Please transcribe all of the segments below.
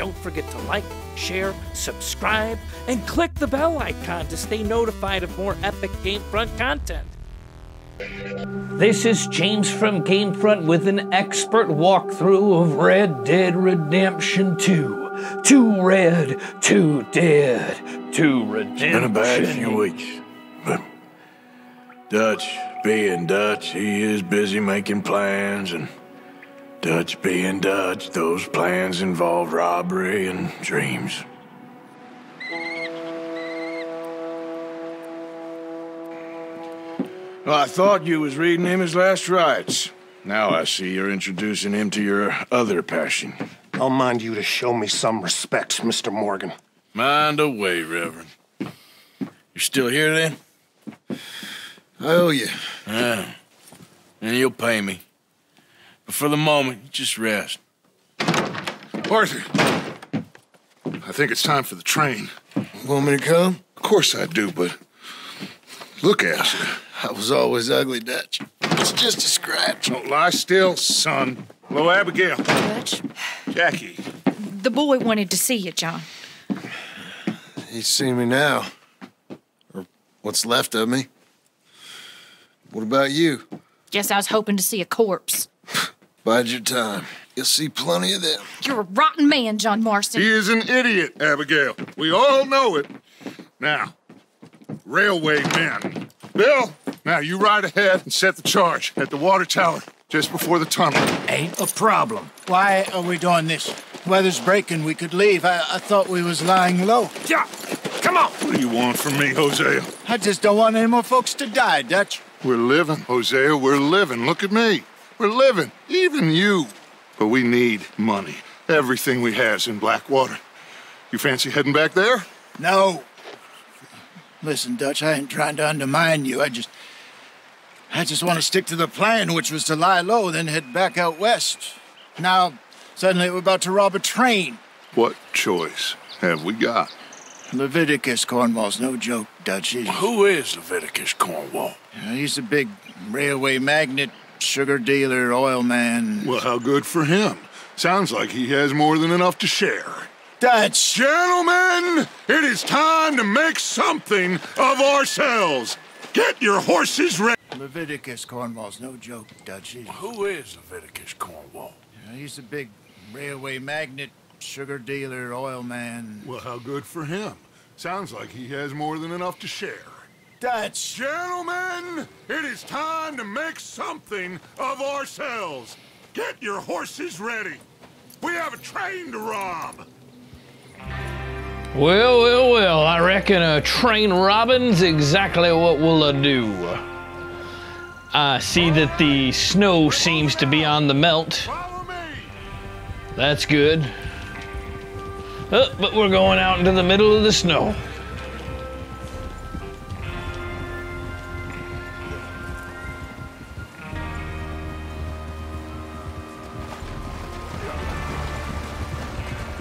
Don't forget to like, share, subscribe, and click the bell icon to stay notified of more epic Game Front content. This is James from Game Front with an expert walkthrough of Red Dead Redemption 2. Two red, two dead, two redemption. Been a bad few weeks. Dutch being Dutch, he is busy making plans, and Dutch being Dutch, those plans involve robbery and dreams. Well, I thought you was reading him his last rites. Now I see you're introducing him to your other passion. I'll mind you to show me some respect, Mr. Morgan. Mind away, Reverend. You're still here, then? I owe you. Ah, and you'll pay me. But for the moment, just rest. Arthur, I think it's time for the train. Want me to come? Of course I do, but look at you. I was always ugly, Dutch. It's just a scratch. Don't lie still, son. Hello, Abigail. Dutch. Jackie. The boy wanted to see you, John. He's seen me now. Or what's left of me. What about you? Guess I was hoping to see a corpse. Bide your time. You'll see plenty of them. You're a rotten man, John Marston. He is an idiot, Abigail. We all know it. Now, railway men. Bill, now you ride ahead and set the charge at the water tower just before the tunnel. Ain't a problem. Why are we doing this? Weather's breaking. We could leave. I thought we was lying low. Yeah, come on. What do you want from me, Hosea? I just don't want any more folks to die, Dutch. We're living, Hosea. We're living. Look at me. We're living. Even you. But we need money. Everything we has in Blackwater. You fancy heading back there? No. Listen, Dutch, I ain't trying to undermine you. I just want to stick to the plan, which was to lie low, then head back out west. Now, suddenly we're about to rob a train. What choice have we got? Leviticus Cornwall's no joke, Dutch. Who is Leviticus Cornwall? He's a big railway magnate, sugar dealer, oil man. Well, how good for him. Sounds like he has more than enough to share. Dutch! Gentlemen, it is time to make something of ourselves. Get your horses ready. Leviticus Cornwall's no joke, Dutch. Who is Leviticus Cornwall? He's a big railway magnate, sugar dealer, oil man. Well, how good for him. Sounds like he has more than enough to share. Dutch! Gentlemen, it is time to make something of ourselves. Get your horses ready. We have a train to rob. Well, I reckon a train robbing's exactly what we'll do. I see that the snow seems to be on the melt. That's good. Oh, but we're going out into the middle of the snow.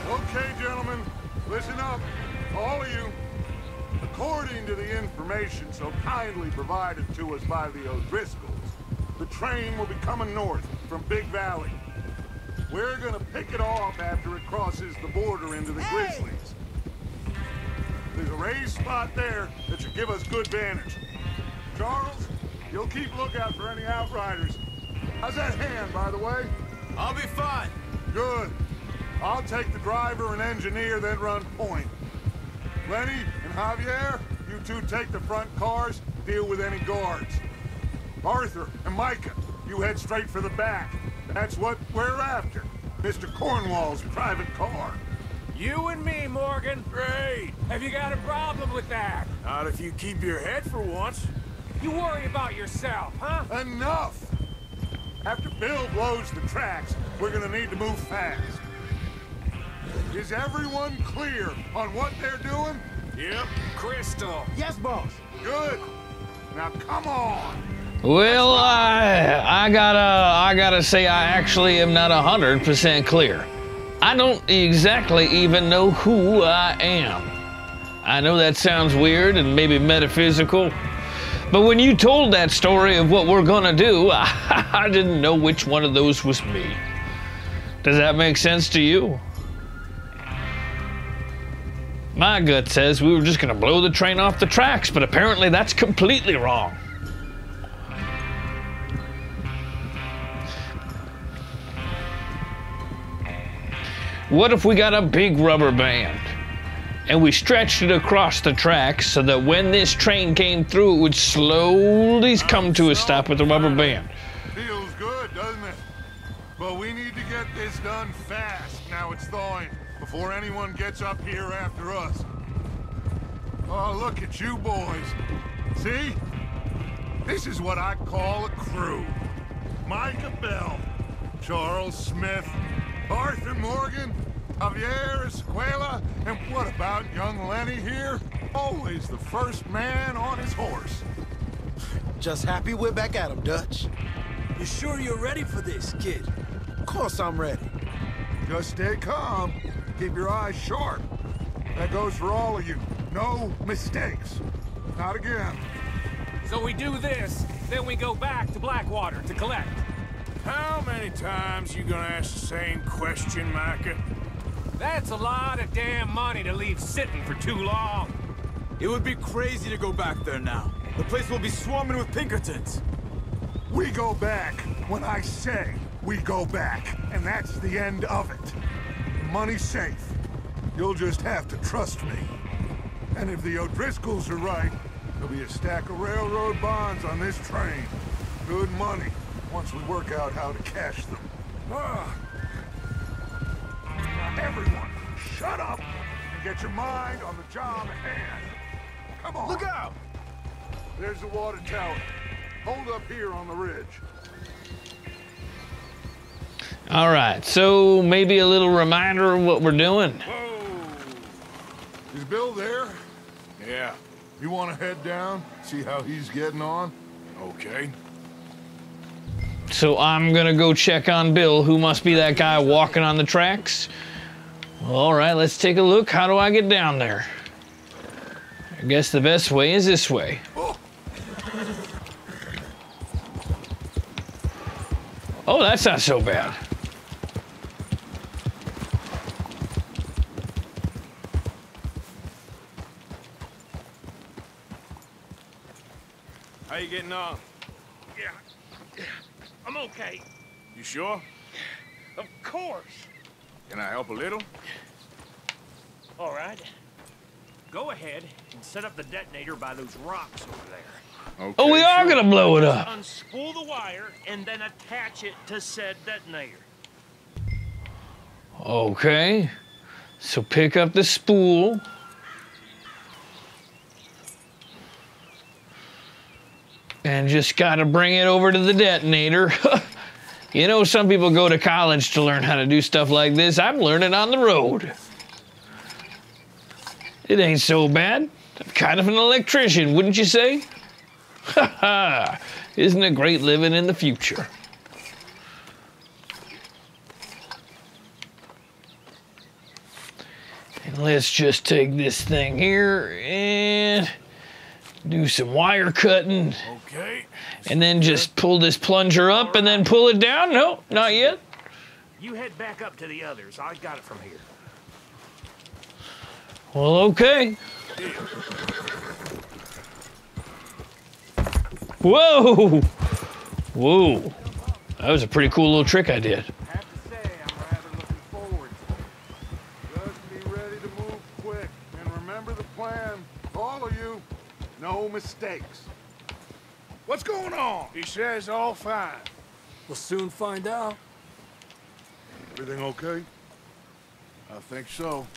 Okay, gentlemen, listen up, all of you. According to the information so kindly provided to us by the O'Driscolls, the train will be coming north from Big Valley. We're gonna pick it off after it crosses the border into the Grizzlies. There's a raised spot there that should give us good vantage. Charles, you'll keep lookout for any outriders. How's that hand, by the way? I'll be fine. Good. I'll take the driver and engineer, then run point. Lenny and Javier, you two take the front cars, deal with any guards. Arthur and Micah, you head straight for the back. That's what we're after. Mr. Cornwall's private car. You and me, Morgan. Great. Have you got a problem with that? Not if you keep your head for once. You worry about yourself, huh? Enough! After Bill blows the tracks, we're gonna need to move fast. Is everyone clear on what they're doing? Yep. Crystal. Yes, boss. Good. Now, come on. Well, I gotta say I actually am not 100% clear. I don't exactly even know who I am. I know that sounds weird and maybe metaphysical, but when you told that story of what we're gonna do, I didn't know which one of those was me. Does that make sense to you? My gut says we were just gonna blow the train off the tracks, but apparently that's completely wrong. What if we got a big rubber band and we stretched it across the tracks so that when this train came through, it would slowly come to a stop with the rubber band? Feels good, doesn't it? But we need to get this done fast now it's thawing before anyone gets up here after us. Oh, look at you boys. See? This is what I call a crew. Micah Bell, Charles Smith, Arthur Morgan, Javier Escuela, and what about young Lenny here? Always the first man on his horse. Just happy we're back at him, Dutch. You sure you're ready for this, kid? Of course I'm ready. Just stay calm. Keep your eyes sharp. That goes for all of you. No mistakes. Not again. So we do this, then we go back to Blackwater to collect. How many times you gonna ask the same question, Micah? That's a lot of damn money to leave sitting for too long. It would be crazy to go back there now. The place will be swarming with Pinkertons. We go back when I say we go back, and that's the end of it. Money's safe. You'll just have to trust me. And if the O'Driscolls are right, there'll be a stack of railroad bonds on this train. Good money. Once we work out how to cash them. Everyone, shut up and get your mind on the job at hand. Come on. Look out! There's the water tower. Hold up here on the ridge. All right, so maybe a little reminder of what we're doing. Whoa. Is Bill there? Yeah. You want to head down, see how he's getting on? Okay. So I'm gonna go check on Bill, who must be that guy walking on the tracks. All right, let's take a look. How do I get down there? I guess the best way is this way. Oh, that's not so bad. How you getting on? Yeah. I'm okay. You sure? Of course. Can I help a little? All right. Go ahead and set up the detonator by those rocks over there. Okay, oh, we are going to blow it up. Unspool the wire and then attach it to said detonator. Okay. So pick up the spool. And just gotta bring it over to the detonator. You know, some people go to college to learn how to do stuff like this. I'm learning on the road. It ain't so bad. I'm kind of an electrician, wouldn't you say? Ha ha! Isn't it great living in the future? And let's just take this thing here and do some wire cutting. Okay. And then just pull this plunger up and then pull it down. No, not yet. You head back up to the others. I got it from here. Well, okay. Whoa! Whoa. That was a pretty cool little trick I did. No mistakes. What's going on? He says all fine. We'll soon find out. Everything okay? I think so.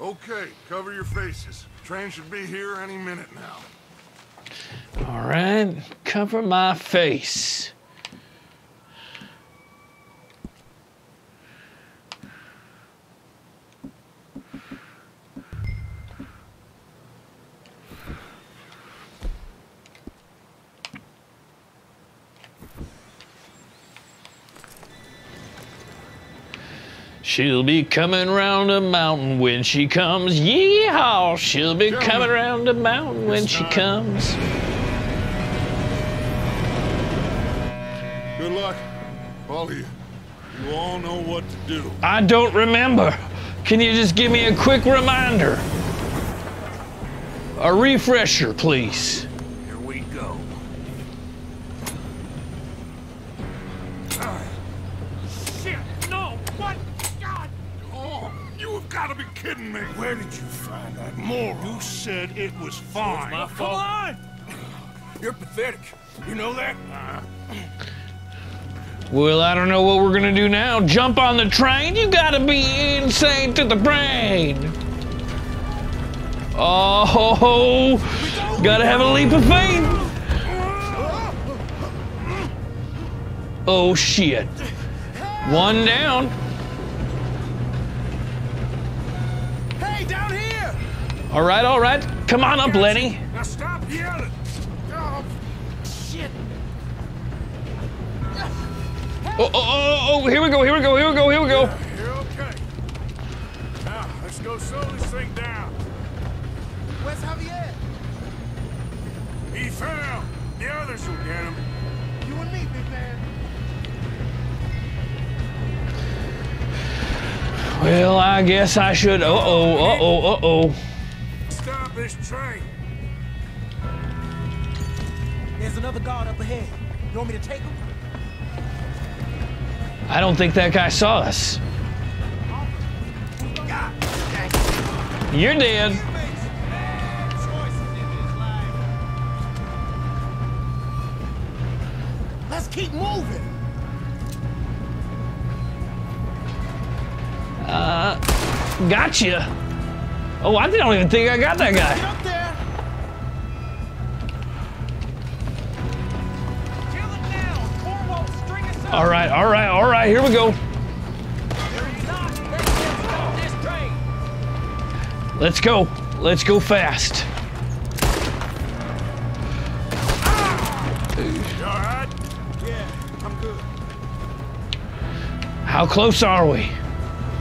Okay, cover your faces. Train should be here any minute now. All right, cover my face. She'll be coming round a mountain when she comes. Yeehaw! She'll be coming round a mountain when she comes. Good luck, all of you. You all know what to do. I don't remember. Can you just give me a quick reminder? A refresher, please. Here we go. Shit, no, what? God, oh, you've got to be kidding me. Where did you find that moron? You said it was fine. It was my fault. Come on! You're pathetic. You know that? Well, I don't know what we're gonna do now. Jump on the train? You gotta be insane to the brain. Oh, ho, ho. Gotta have a leap of faith. Oh, shit. One down. Hey, down here. All right, all right. Come on up, Lenny. Now stop yelling. Oh, shit. Oh, oh, oh, oh, here we go, here we go, here we go, here we go. Yeah, you're okay. Now, let's go slow this thing down. Where's Javier? He fell. The others will get him. You and me, big man. Well, I guess I should. Uh-oh, uh-oh, uh-oh. Stop this train. There's another guard up ahead. You want me to take him? I don't think that guy saw us. You're dead. Let's keep moving. Gotcha. Oh, I don't even think I got that guy. Get up there. All right, all right, all right, here we go. Let's go. Let's go fast. How close are we?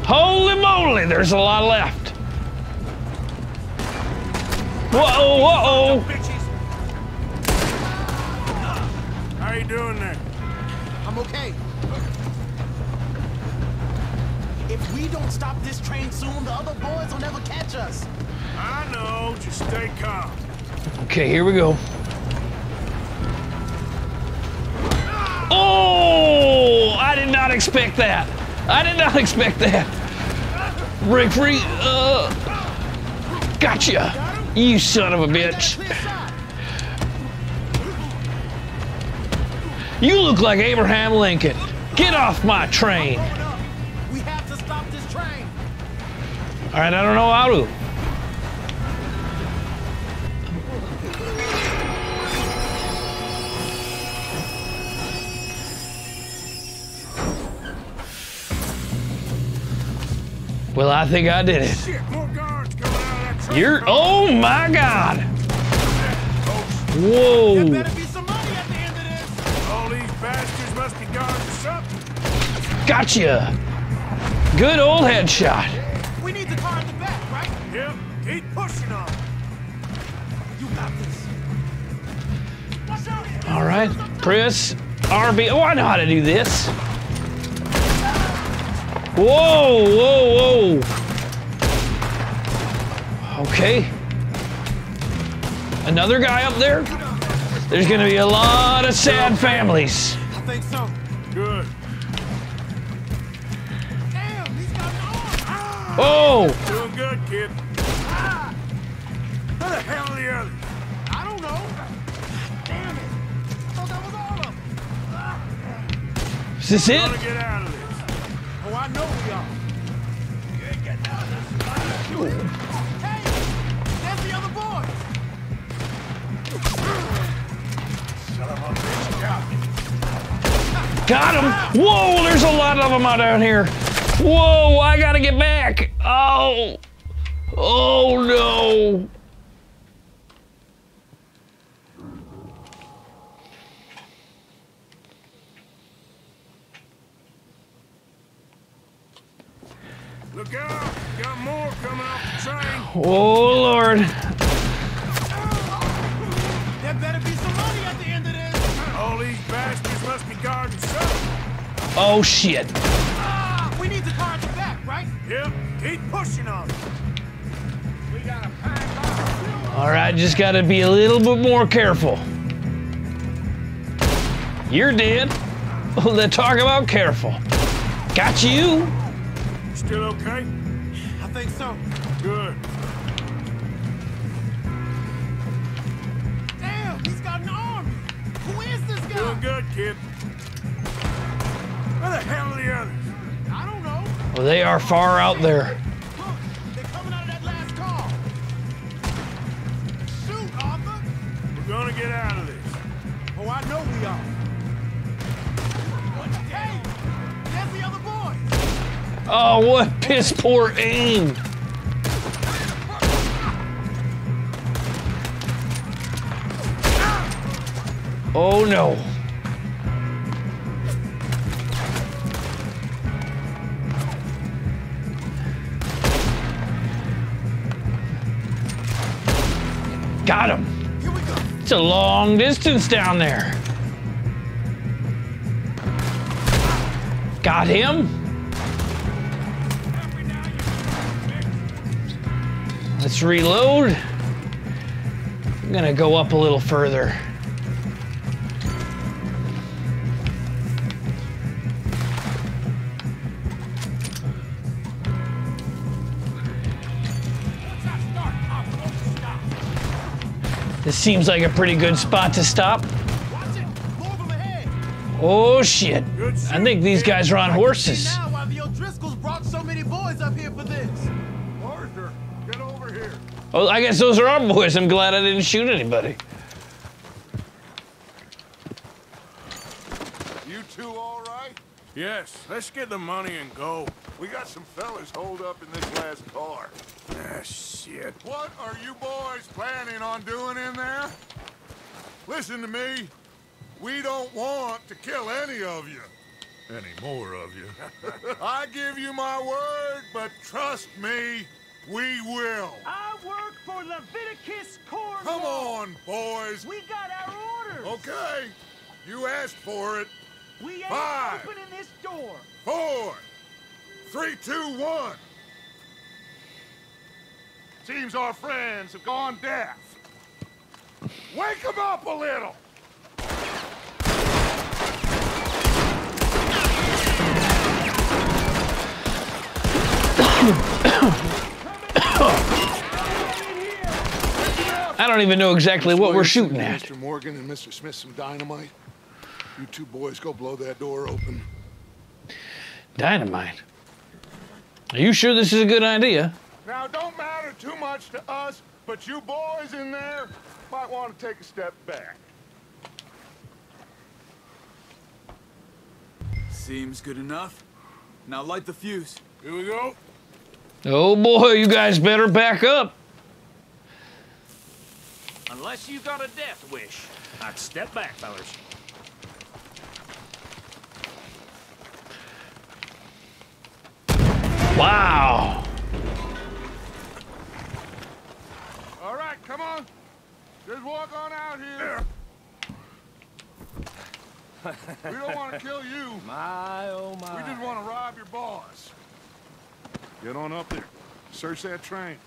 Holy moly, there's a lot left. Whoa, whoa. How you doing there? I'm okay. If we don't stop this train soon, the other boys will never catch us. I know. Just stay calm. Okay, here we go. Oh! I did not expect that. I did not expect that. Break free. Gotcha. You son of a bitch. You look like Abraham Lincoln. Get off my train. We have to stop this train. All right, I don't know how to. Well, I think I did it. Shit, more guards coming out of that train. You're, oh my God. Whoa. Gotcha! Good old headshot. We need the car in the back, right? Yep. Keep pushing on. You got this. Watch out here. All right, Chris, RB. Oh, I know how to do this. Whoa, whoa, whoa. Okay. Another guy up there. There's gonna be a lot of sad families. I think so. Good. Oh! Doing good, kid. Ah. Who the hell are the others? I don't know. Damn it. Oh, that was all of them. Ah. Is this it? We're gonna get out of this. Oh, I know we are. You ain't getting out of this. Hey! That's the other boys. Son of a bitch. Got him! Whoa, there's a lot of them out down here. Whoa, I gotta get back. Oh, oh no. Look out, got more coming off the train. Oh Lord. There better be some money at the end of this. All these bastards must be guarding something. Oh shit. We need the car at the back, right? Yep. Keep pushing on. We gotta pack up. All right, just gotta be a little bit more careful. You're dead. Let's talk about careful. Got you. Still okay? I think so. Good. Damn, he's got an army. Who is this guy? Doing good, kid. Where the hell are the others? I don't know. Well, they are far out there. Look, they're coming out of that last car. Shoot, Arthur. We're gonna get out of this. Oh, I know we are. Hey, there's the other boy. Oh, what piss poor aim. Oh no. Got him. Here we go. It's a long distance down there. Got him. Let's reload. I'm gonna go up a little further. This seems like a pretty good spot to stop. Oh shit. I think these guys are on horses. Now why the O'Driscolls brought so many boys up here for this. Arthur, get over here. Oh, I guess those are our boys. I'm glad I didn't shoot anybody. You two all right? Yes, let's get the money and go. We got some fellas holed up in this last car. Ah, shit. What are you boys planning on doing in there? Listen to me. We don't want to kill any of you. Any more of you. I give you my word, but trust me, we will. I work for Leviticus Cornwall. Come on, boys. We got our orders. Okay. You asked for it. We ain't opening this door. 5, 4, 3, 2, 1. Seems our friends have gone deaf. Wake them up a little. I don't even know exactly what we're shooting at. Mr. Morgan and Mr. Smith, some dynamite. You two boys go blow that door open. Dynamite? Are you sure this is a good idea? Now, it don't matter too much to us, but you boys in there might want to take a step back. Seems good enough. Now light the fuse. Here we go. Oh boy, you guys better back up. Unless you got a death wish, I'd step back, fellas. Wow. All right, come on. Just walk on out here. We don't want to kill you. My, oh my. We just want to rob your boss. Get on up there. Search that train.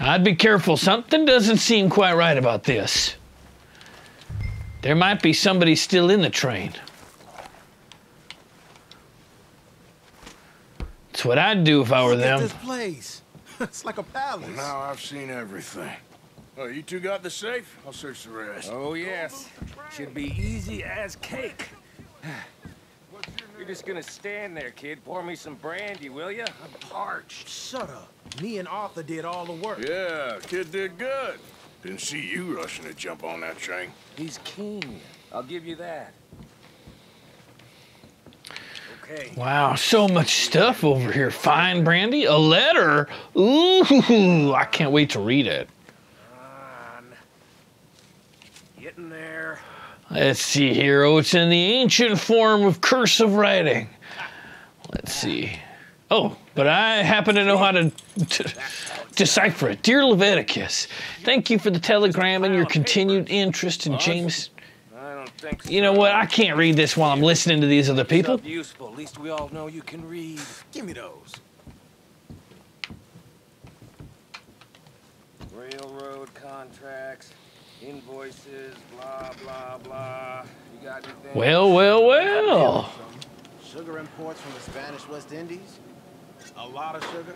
I'd be careful. Something doesn't seem quite right about this. There might be somebody still in the train. That's what I'd do if I were them. Look at this place. It's like a palace. Well, now I've seen everything. Oh, you two got the safe? I'll search the rest. Oh, yes. Should be easy as cake. You're just gonna stand there, kid. Pour me some brandy, will ya? I'm parched. Shut up. Me and Arthur did all the work. Yeah, kid did good. Didn't see you rushing to jump on that train. He's keen. I'll give you that. Okay. Wow, so much stuff over here. Fine brandy, a letter. Ooh, I can't wait to read it. Come on. Get in there. Let's see here. Oh, it's in the ancient form of cursive writing. Let's see. Oh, but I happen to know how to decipher it. Dear Leviticus, thank you for the telegram and your continued interest in James. sinks. You know what? I can't read this while I'm listening to these other people. Useful. At least we all know you can read. Give me those. Railroad contracts, invoices, blah blah blah. You got anything? Well, well, well. Sugar imports from the Spanish West Indies. A lot of sugar.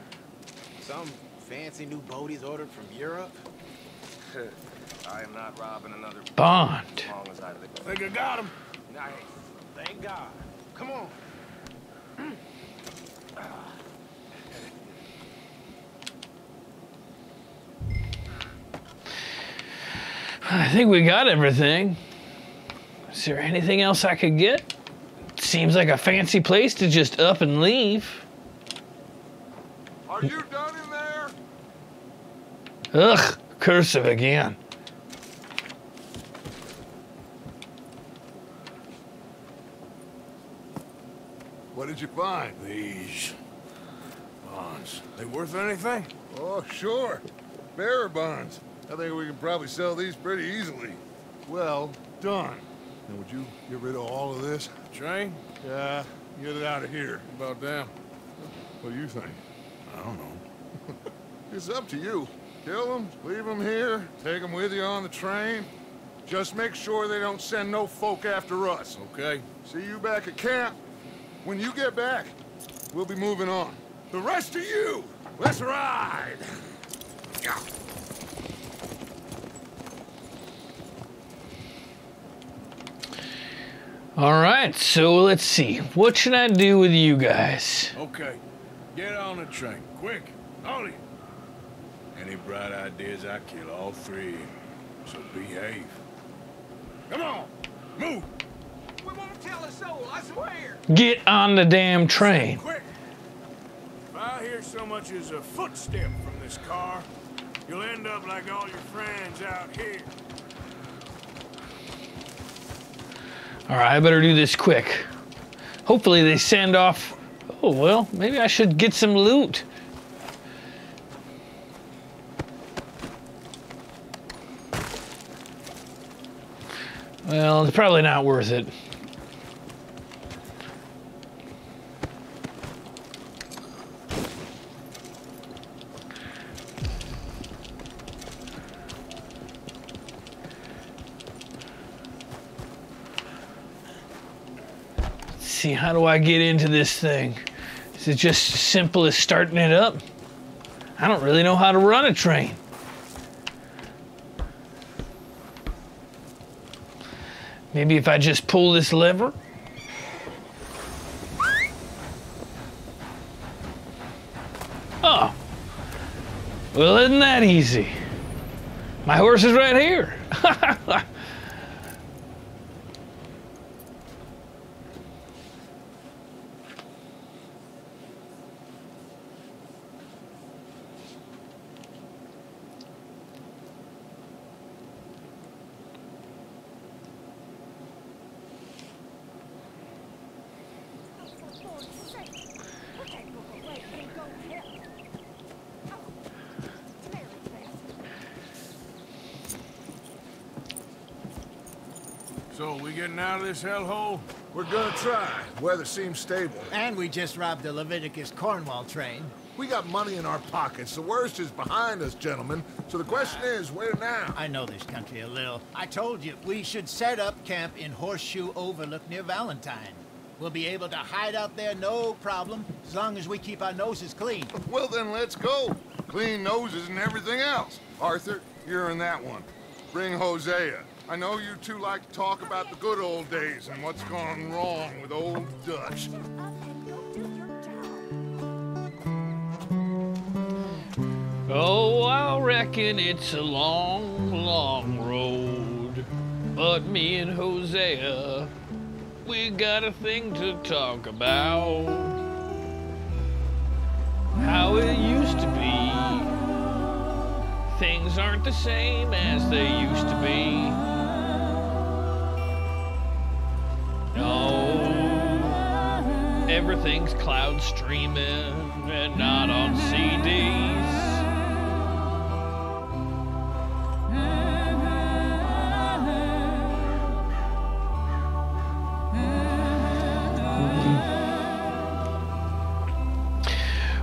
Some fancy new boaties ordered from Europe. I am not robbing another bond. Think I got him. Nice. Thank God. Come on. I think we got everything. Is there anything else I could get? Seems like a fancy place to just up and leave. Are you done in there? Ugh, cursive again. What did you find? These bonds. They worth anything? Oh, sure. Bearer bonds. I think we can probably sell these pretty easily. Well done. Now, would you get rid of all of this? Train? Yeah, get it out of here. About damn. What do you think? I don't know. It's up to you. Kill them, leave them here, take them with you on the train. Just make sure they don't send no folk after us. Okay. See you back at camp. When you get back, we'll be moving on. The rest of you, let's ride. Yeah. All right, so let's see. What should I do with you guys? Okay, get on the train, quick, on it. Any bright ideas, I kill all three, so behave. Come on, move. We won't tell a soul, I swear. Get on the damn train. So quick. If I hear so much as a footstep from this car, you'll end up like all your friends out here. All right, I better do this quick. Hopefully they send off... Oh, well, maybe I should get some loot. Well, it's probably not worth it. See, how do I get into this thing? Is it just as simple as starting it up? I don't really know how to run a train. Maybe if I just pull this lever. Oh. Well, isn't that easy? My horse is right here. So, we getting out of this hellhole? We're gonna try. Weather seems stable. And we just robbed the Leviticus Cornwall train. We got money in our pockets. The worst is behind us, gentlemen. So the question is, where now? I know this country a little. I told you, we should set up camp in Horseshoe Overlook near Valentine. We'll be able to hide out there no problem, as long as we keep our noses clean. Well then, let's go. Clean noses and everything else. Arthur, you're in that one. Bring Hosea. I know you two like to talk about the good old days and what's gone wrong with old Dutch. Oh, I reckon it's a long, long road. But me and Hosea, we got a thing to talk about. How it used to be. Things aren't the same as they used to be. No, everything's cloud streaming and not on CDs.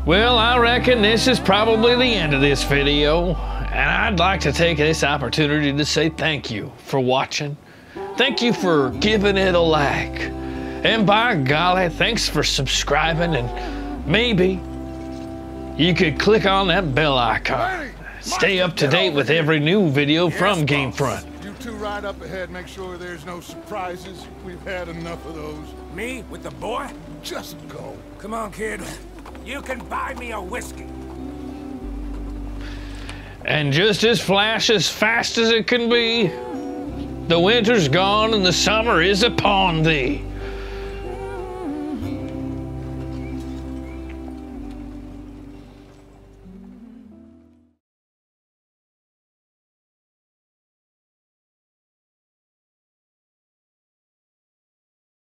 Well, I reckon this is probably the end of this video, and I'd like to take this opportunity to say thank you for watching. Thank you for giving it a like. And by golly, thanks for subscribing, and maybe you could click on that bell icon. Stay up to date with every new video from Game Front. You two ride up ahead, make sure there's no surprises. We've had enough of those. Me with the boy? Just go. Come on, kid. You can buy me a whiskey. And just as fast as it can be, the winter's gone and the summer is upon thee.